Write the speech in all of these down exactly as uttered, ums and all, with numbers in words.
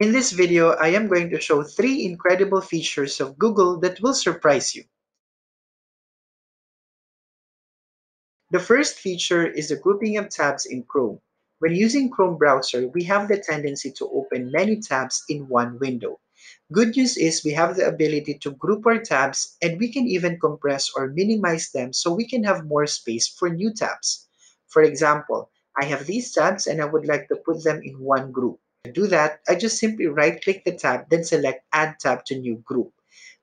In this video, I am going to show three incredible features of Google that will surprise you. The first feature is the grouping of tabs in Chrome. When using Chrome browser, we have the tendency to open many tabs in one window. Good news is we have the ability to group our tabs, and we can even compress or minimize them so we can have more space for new tabs. For example, I have these tabs and I would like to put them in one group. To do that, I just simply right-click the tab, then select Add Tab to New Group.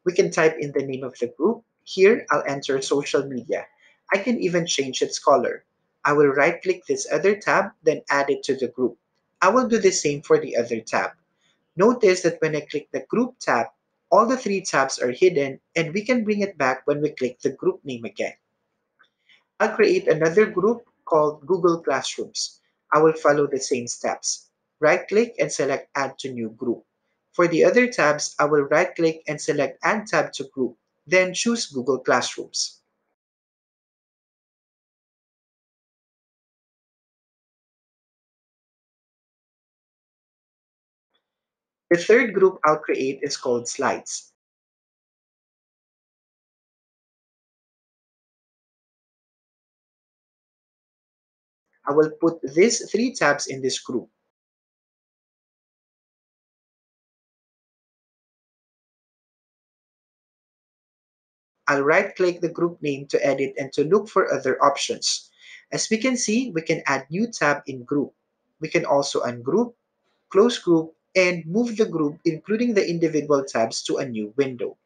We can type in the name of the group. Here, I'll enter Social Media. I can even change its color. I will right-click this other tab, then add it to the group. I will do the same for the other tab. Notice that when I click the Group tab, all the three tabs are hidden, and we can bring it back when we click the group name again. I'll create another group called Google Classrooms. I will follow the same steps. Right-click and select Add to New Group. For the other tabs, I will right-click and select Add Tab to Group, then choose Google Classrooms. The third group I'll create is called Slides. I will put these three tabs in this group. I'll right-click the group name to edit and to look for other options. As we can see, we can add new tab in group. We can also ungroup, close group, and move the group, including the individual tabs, to a new window.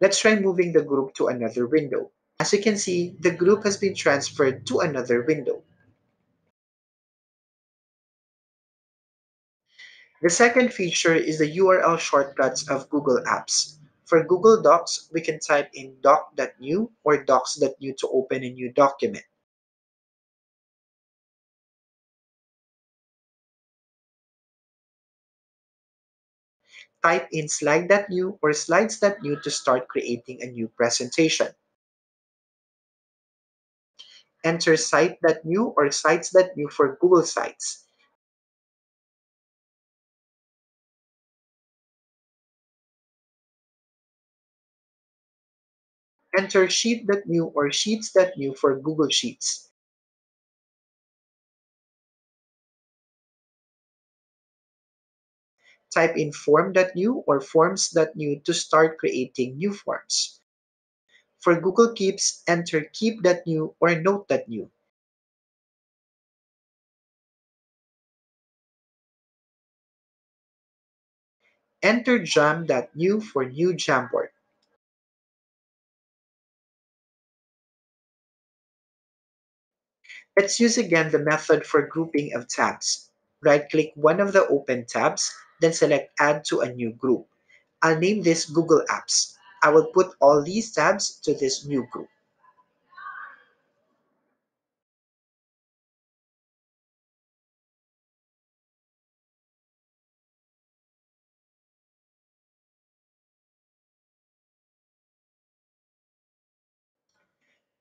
Let's try moving the group to another window. As you can see, the group has been transferred to another window. The second feature is the U R L shortcuts of Google Apps. For Google Docs, we can type in doc dot new or docs dot new to open a new document. Type in slide dot new or slides dot new to start creating a new presentation. Enter site dot new or sites dot new for Google Sites. Enter sheet dot new or sheets dot new for Google Sheets. Type in form dot new or forms dot new to start creating new forms. For Google Keeps, enter keep dot new or note dot new. Enter jam dot new for new Jamboard. Let's use again the method for grouping of tabs. Right-click one of the open tabs, then select Add to a New Group. I'll name this Google Apps. I will put all these tabs to this new group.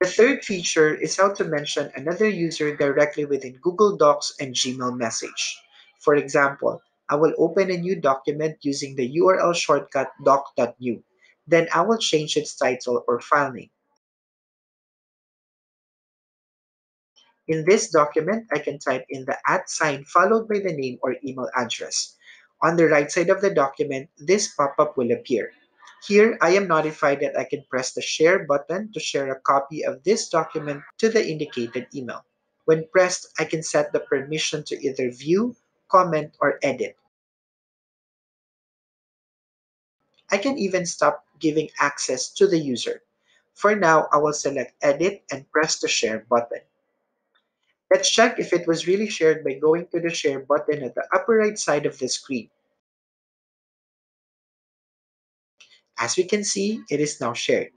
The third feature is how to mention another user directly within Google Docs and Gmail message. For example, I will open a new document using the U R L shortcut doc dot new. Then I will change its title or file name. In this document, I can type in the at sign followed by the name or email address. On the right side of the document, this pop-up will appear. Here, I am notified that I can press the share button to share a copy of this document to the indicated email. When pressed, I can set the permission to either view, comment, or edit. I can even stop giving access to the user. For now, I will select Edit and press the share button. Let's check if it was really shared by going to the share button at the upper right side of the screen. As we can see, it is now shared.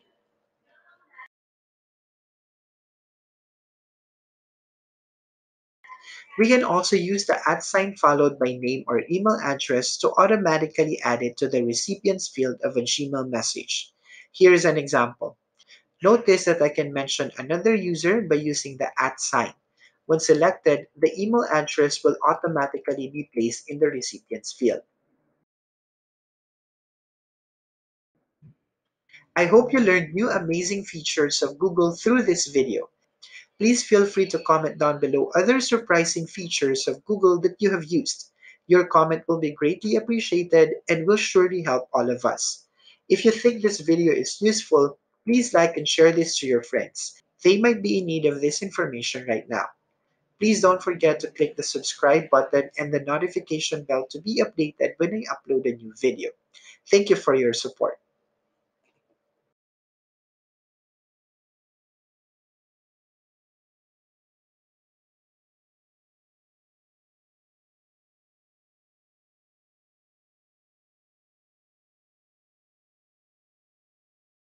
We can also use the at sign followed by name or email address to automatically add it to the recipient's field of a Gmail message. Here is an example. Notice that I can mention another user by using the at sign. When selected, the email address will automatically be placed in the recipient's field. I hope you learned new amazing features of Google through this video. Please feel free to comment down below other surprising features of Google that you have used. Your comment will be greatly appreciated and will surely help all of us. If you think this video is useful, please like and share this to your friends. They might be in need of this information right now. Please don't forget to click the subscribe button and the notification bell to be updated when I upload a new video. Thank you for your support.